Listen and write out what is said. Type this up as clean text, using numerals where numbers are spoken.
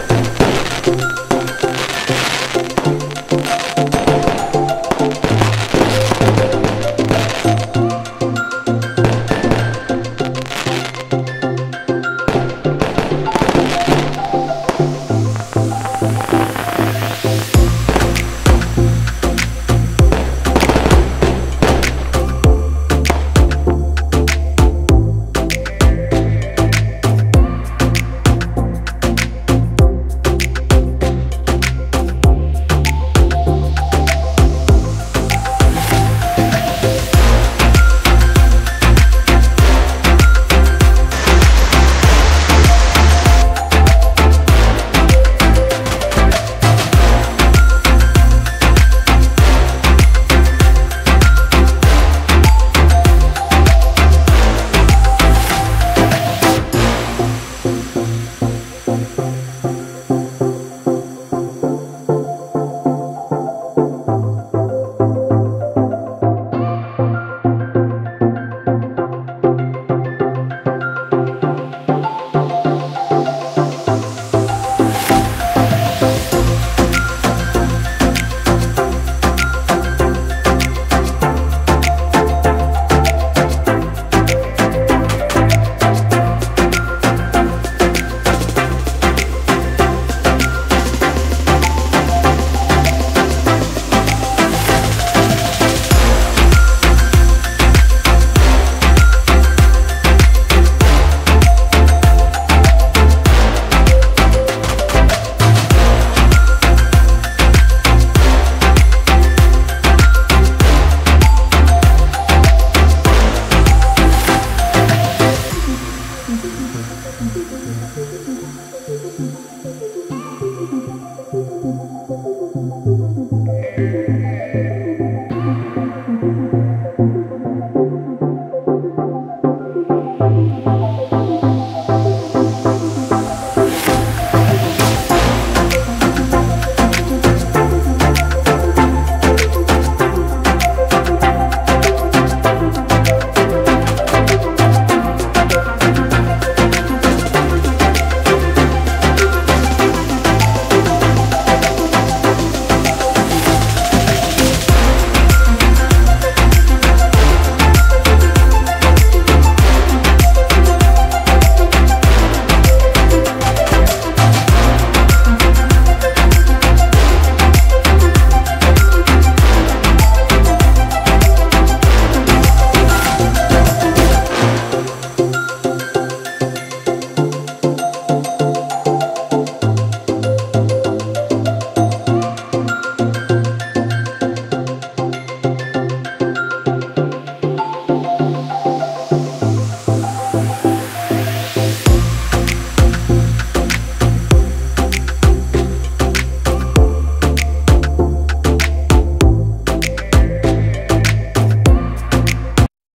1.